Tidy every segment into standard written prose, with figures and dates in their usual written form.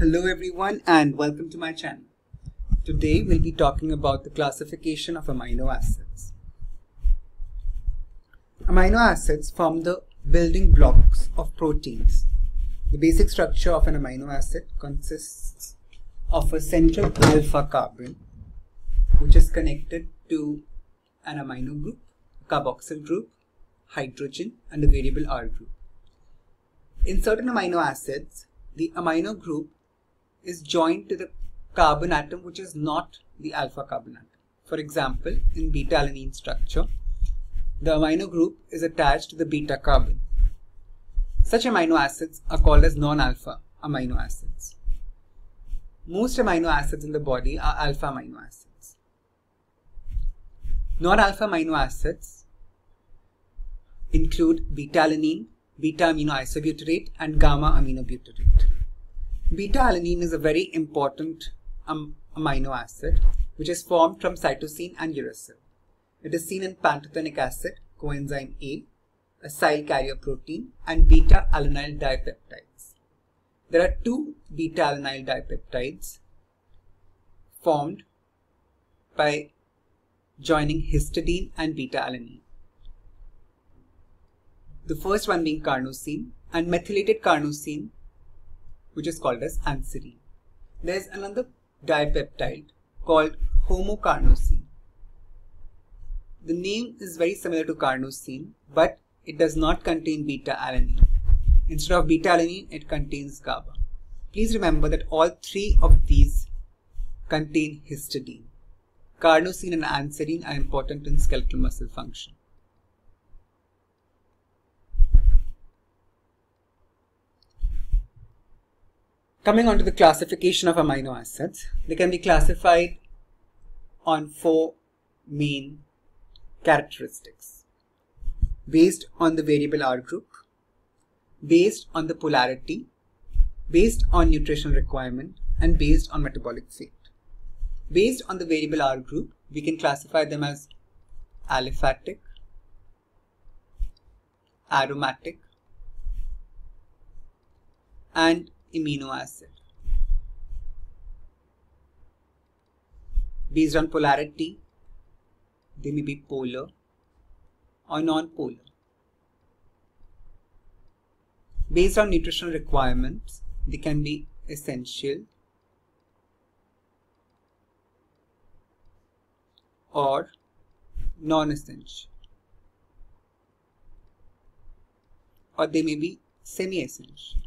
Hello everyone and welcome to my channel. Today we'll be talking about the classification of amino acids. Amino acids form the building blocks of proteins. The basic structure of an amino acid consists of a central alpha carbon which is connected to an amino group, a carboxyl group, hydrogen and a variable R group. In certain amino acids, the amino group is joined to the carbon atom which is not the alpha carbon atom. For example, in beta-alanine structure, the amino group is attached to the beta carbon. Such amino acids are called as non-alpha amino acids. Most amino acids in the body are alpha amino acids. Non-alpha amino acids include beta-alanine, beta-aminoisobutyrate and gamma-aminobutyrate. Beta-alanine is a very important amino acid which is formed from cytosine and uracil. It is seen in pantothenic acid, coenzyme A, acyl carrier protein and beta-alanyl dipeptides. There are two beta-alanyl dipeptides formed by joining histidine and beta-alanine. The first one being carnosine and methylated carnosine, which is called as anserine. There is another dipeptide called homocarnosine. The name is very similar to carnosine, but it does not contain beta-alanine. Instead of beta-alanine, it contains GABA. Please remember that all three of these contain histidine. Carnosine and anserine are important in skeletal muscle function. Coming on to the classification of amino acids, they can be classified on four main characteristics: based on the variable R group, based on the polarity, based on nutritional requirement, and based on metabolic fate. Based on the variable R group, we can classify them as aliphatic, aromatic, and amino acid. Based on polarity, they may be polar or non-polar. Based on nutritional requirements, they can be essential or non-essential, or they may be semi-essential.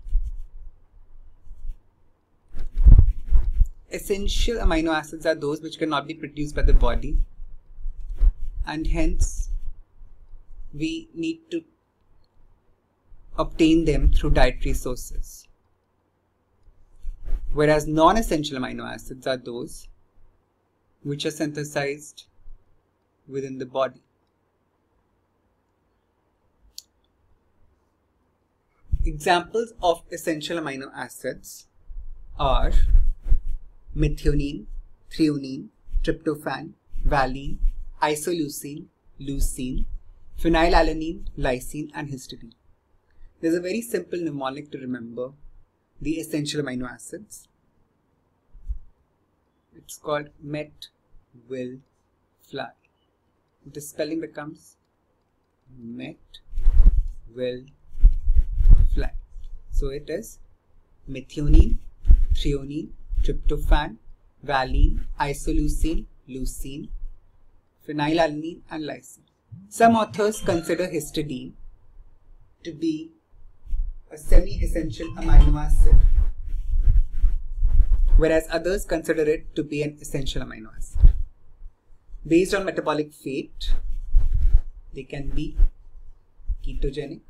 Essential amino acids are those which cannot be produced by the body, and hence we need to obtain them through dietary sources. Whereas non-essential amino acids are those which are synthesized within the body. Examples of essential amino acids are methionine, threonine, tryptophan, valine, isoleucine, leucine, phenylalanine, lysine and histidine. There is a very simple mnemonic to remember the essential amino acids. It's called met will fly. The spelling becomes met will fly. So it is methionine, threonine, tryptophan, valine, isoleucine, leucine, phenylalanine and lysine. Some authors consider histidine to be a semi-essential amino acid, whereas others consider it to be an essential amino acid. Based on metabolic fate, they can be ketogenic,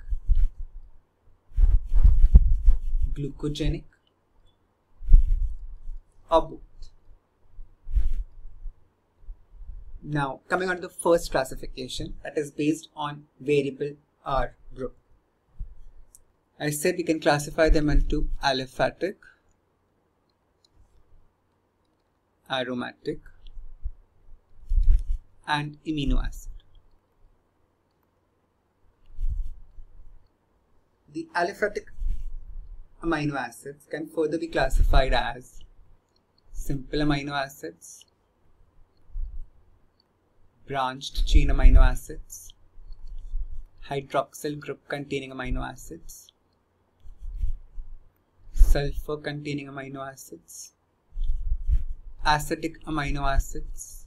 glucogenic, or both. Now, coming on to the first classification, that is based on variable R group. I said we can classify them into aliphatic, aromatic, and amino acid. The aliphatic amino acids can further be classified as simple amino acids, branched chain amino acids, hydroxyl group containing amino acids, sulfur containing amino acids, acidic amino acids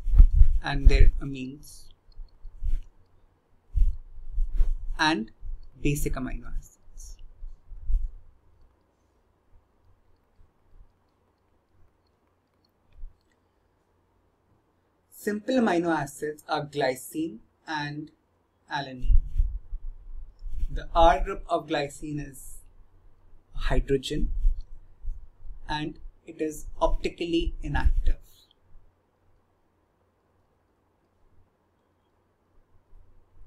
and their amines, and basic amino acids. Simple amino acids are glycine and alanine. The R group of glycine is hydrogen and it is optically inactive.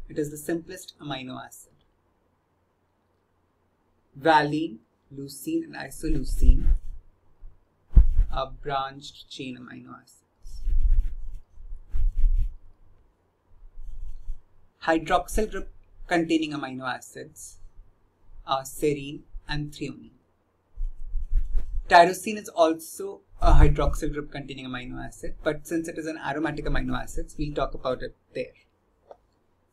It is the simplest amino acid. Valine, leucine and isoleucine are branched chain amino acids. Hydroxyl group containing amino acids are serine and threonine. Tyrosine is also a hydroxyl group containing amino acid, but since it is an aromatic amino acid, we'll talk about it there.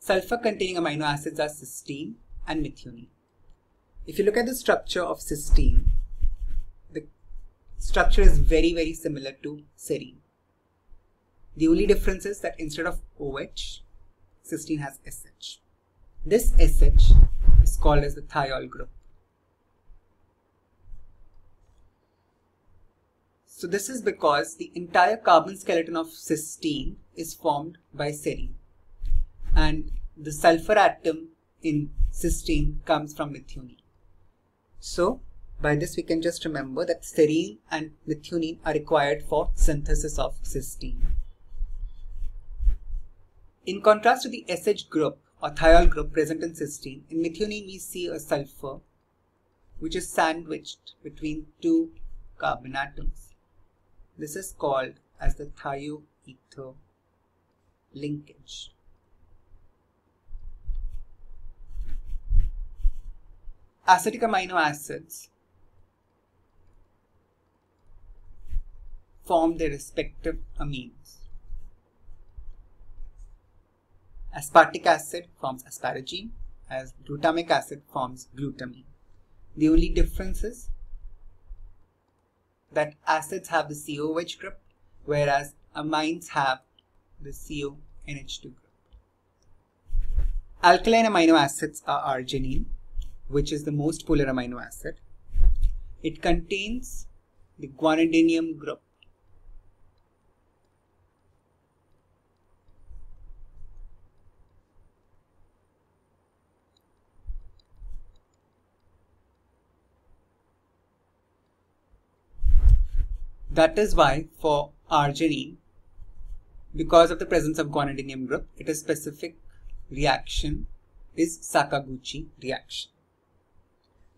Sulfur containing amino acids are cysteine and methionine. If you look at the structure of cysteine, the structure is very similar to serine. The only difference is that instead of OH, cysteine has SH. This SH is called as the thiol group. So this is because the entire carbon skeleton of cysteine is formed by serine. And the sulfur atom in cysteine comes from methionine. So by this we can just remember that serine and methionine are required for synthesis of cysteine. In contrast to the SH group or thiol group present in cysteine, in methionine we see a sulfur which is sandwiched between two carbon atoms. This is called as the thioether linkage. Acidic amino acids form their respective amines. Aspartic acid forms asparagine, as glutamic acid forms glutamine. The only difference is that acids have the COOH group, whereas amines have the CONH2 group. Alkaline amino acids are arginine, which is the most polar amino acid. It contains the guanidinium group. That is why for arginine, because of the presence of guanidinium group, its specific reaction is Sakaguchi reaction.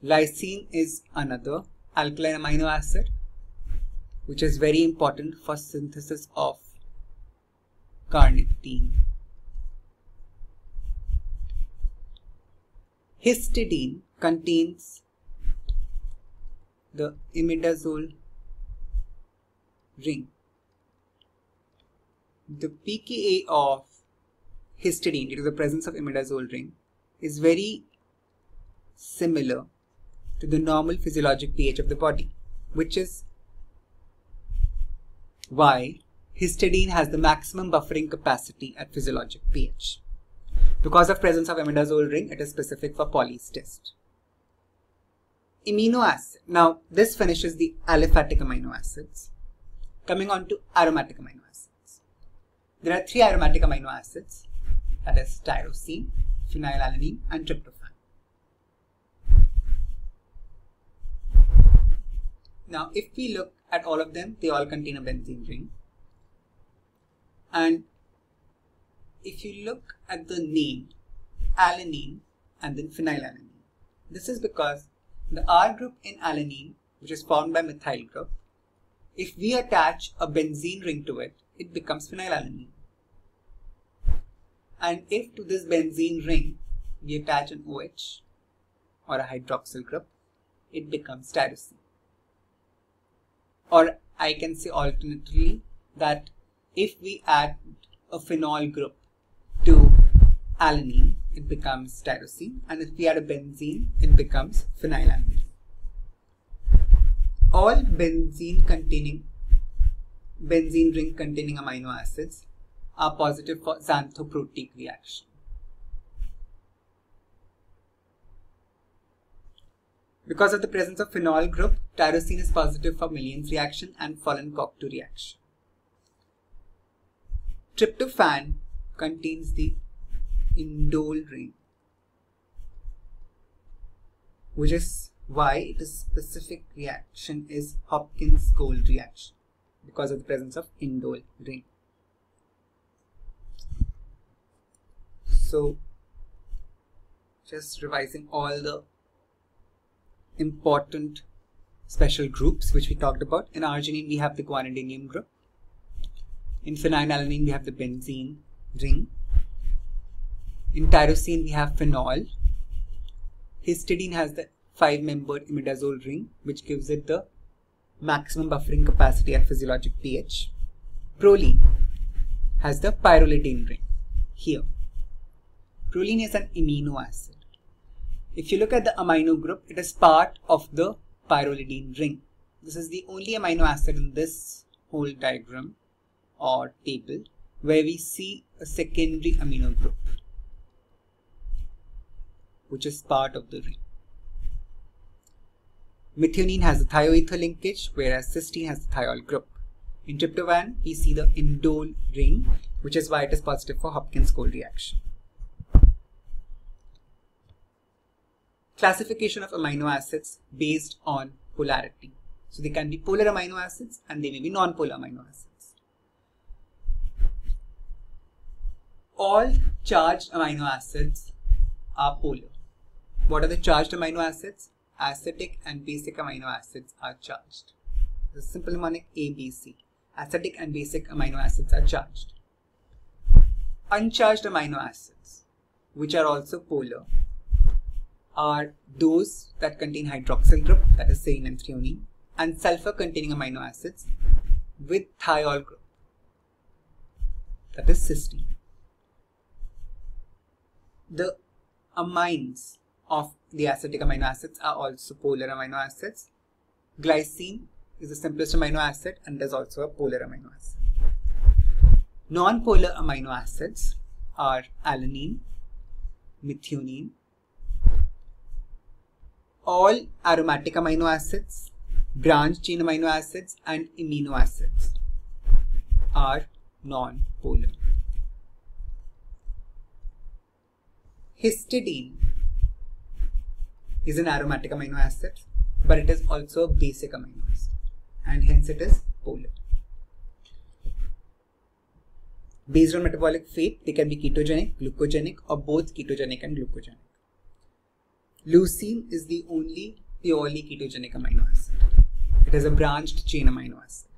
Lysine is another alkaline amino acid which is very important for synthesis of carnitine. Histidine contains the imidazole ring. The pKa of histidine, due to the presence of imidazole ring, is very similar to the normal physiologic pH of the body, which is why histidine has the maximum buffering capacity at physiologic pH. Because of presence of imidazole ring, it is specific for Pauli's test. Amino acid. Now this finishes the aliphatic amino acids. Coming on to aromatic amino acids. There are three aromatic amino acids, that is tyrosine, phenylalanine and tryptophan. Now, if we look at all of them, they all contain a benzene ring. And if you look at the name, alanine and then phenylalanine, this is because the R group in alanine, which is formed by methyl group, if we attach a benzene ring to it, it becomes phenylalanine. And if to this benzene ring we attach an OH or a hydroxyl group, it becomes tyrosine. Or I can say alternatively that if we add a phenol group to alanine, it becomes tyrosine, and if we add a benzene, it becomes phenylalanine. All benzene ring containing amino acids are positive for xanthoproteic reaction. Because of the presence of phenol group, tyrosine is positive for Millon's reaction and Folin-Ciocalteu reaction. Tryptophan contains the indole ring, which is why the specific reaction is Hopkins-Gold reaction, because of the presence of indole ring. So, just revising all the important special groups which we talked about. In arginine, we have the guanidinium group. In phenylalanine, we have the benzene ring. In tyrosine, we have phenol. Histidine has the 5-membered imidazole ring, which gives it the maximum buffering capacity at physiologic pH. Proline has the pyrrolidine ring here. Proline is an amino acid. If you look at the amino group, it is part of the pyrrolidine ring. This is the only amino acid in this whole diagram or table where we see a secondary amino group, which is part of the ring. Methionine has a thioether linkage, whereas cysteine has the thiol group. In tryptophan, we see the indole ring, which is why it is positive for Hopkins-Gold reaction. Classification of amino acids based on polarity. So they can be polar amino acids and they may be non-polar amino acids. All charged amino acids are polar. What are the charged amino acids? Acetic and basic amino acids are charged. The simple mnemonic ABC. Acetic and basic amino acids are charged. Uncharged amino acids, which are also polar, are those that contain hydroxyl group, that is serine and threonine, and sulfur containing amino acids with thiol group, that is cysteine. The amines of the acetic amino acids are also polar amino acids. Glycine is the simplest amino acid and is also a polar amino acid. Non-polar amino acids are alanine, methionine, all aromatic amino acids, branch chain amino acids and amino acids are non-polar. Histidine is an aromatic amino acid, but it is also a basic amino acid and hence it is polar. Based on metabolic fate, they can be ketogenic, glucogenic or both ketogenic and glucogenic. Leucine is the only purely ketogenic amino acid. It is a branched chain amino acid.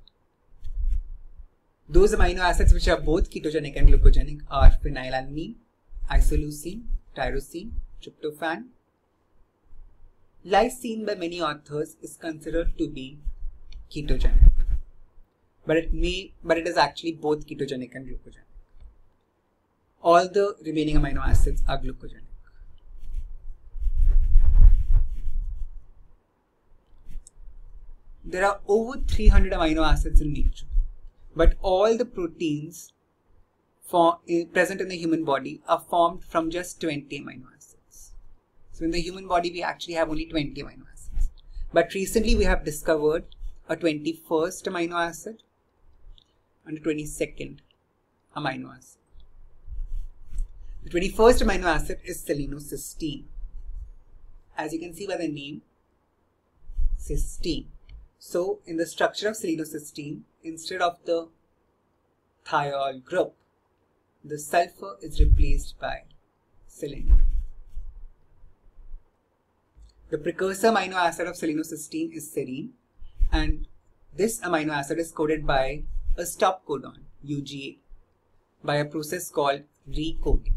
Those amino acids which are both ketogenic and glucogenic are phenylalanine, isoleucine, tyrosine, tryptophan. Lysine by many authors is considered to be ketogenic, but it is actually both ketogenic and glucogenic. All the remaining amino acids are glucogenic. There are over 300 amino acids in nature, but all the proteins present in the human body are formed from just 20 amino acids. So in the human body, we actually have only 20 amino acids. But recently we have discovered a 21st amino acid and a 22nd amino acid. The 21st amino acid is selenocysteine. As you can see by the name, cysteine. So, in the structure of selenocysteine, instead of the thiol group, the sulfur is replaced by selenium. The precursor amino acid of selenocysteine is serine, and this amino acid is coded by a stop codon, UGA, by a process called recoding.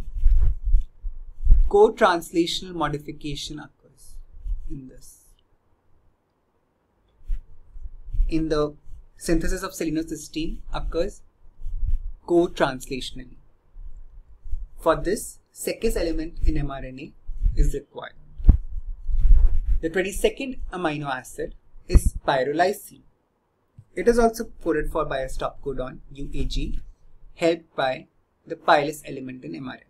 Co-translational modification occurs in this. in the synthesis of selenocysteine occurs co-translationally. For this, SECIS element in mRNA is required. The 22nd amino acid is pyrrolysine. It is also coded for by a stop codon UAG, helped by the pyrrolysine element in mRNA.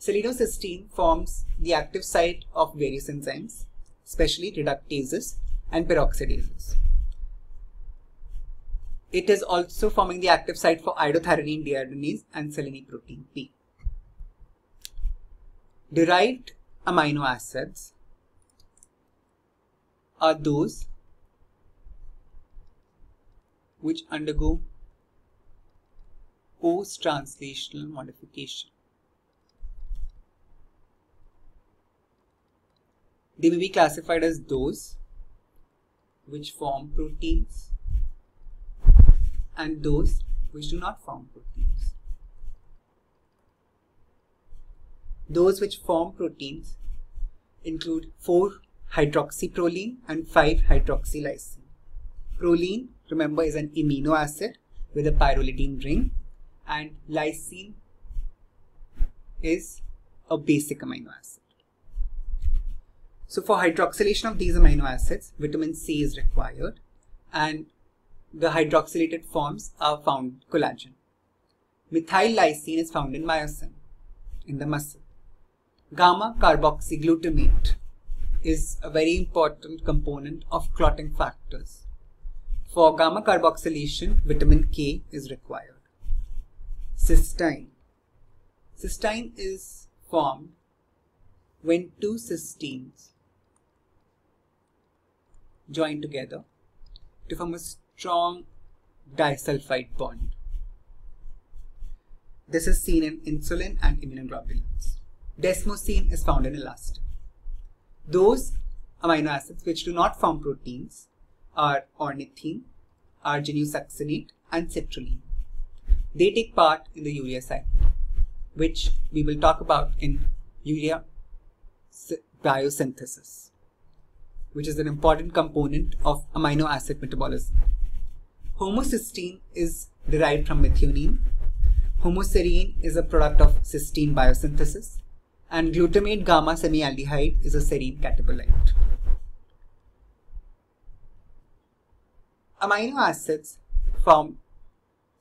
Selenocysteine forms the active site of various enzymes, especially reductases and peroxidases. It is also forming the active site for idothyronine deiodinase and selenoprotein P. Derived amino acids are those which undergo post-translational modification. They may be classified as those which form proteins and those which do not form proteins. Those which form proteins include 4-hydroxyproline and 5-hydroxylysine. Proline, remember, is an amino acid with a pyrrolidine ring, and lysine is a basic amino acid. So for hydroxylation of these amino acids, vitamin C is required, and the hydroxylated forms are found in collagen. Methyl lysine is found in myosin, in the muscle. Gamma carboxyglutamate is a very important component of clotting factors. For gamma carboxylation, vitamin K is required. Cysteine. Cysteine is formed when two cysteines join together to form a strong disulfide bond. This is seen in insulin and immunoglobulins. Desmosine is found in elastin. Those amino acids which do not form proteins are ornithine, argininosuccinate, and citrulline. They take part in the urea cycle, which we will talk about in urea biosynthesis, which is an important component of amino acid metabolism. Homocysteine is derived from methionine. Homoserine is a product of cysteine biosynthesis, and glutamate gamma semialdehyde is a serine catabolite. Amino acids form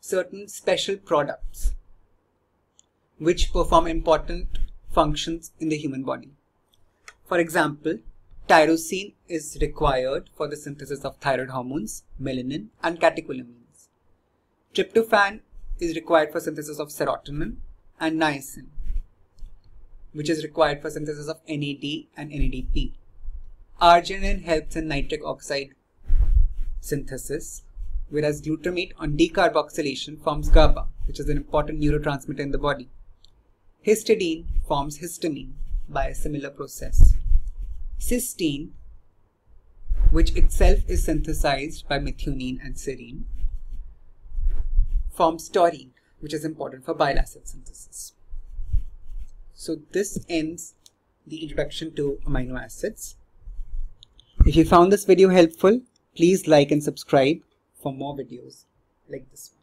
certain special products which perform important functions in the human body. For example, tyrosine is required for the synthesis of thyroid hormones, melanin, and catecholamines. Tryptophan is required for synthesis of serotonin and niacin, which is required for synthesis of NAD and NADP. Arginine helps in nitric oxide synthesis, whereas glutamate on decarboxylation forms GABA, which is an important neurotransmitter in the body. Histidine forms histamine by a similar process. Cysteine, which itself is synthesized by methionine and serine, forms taurine, which is important for bile acid synthesis. So this ends the introduction to amino acids. If you found this video helpful, please like and subscribe for more videos like this one.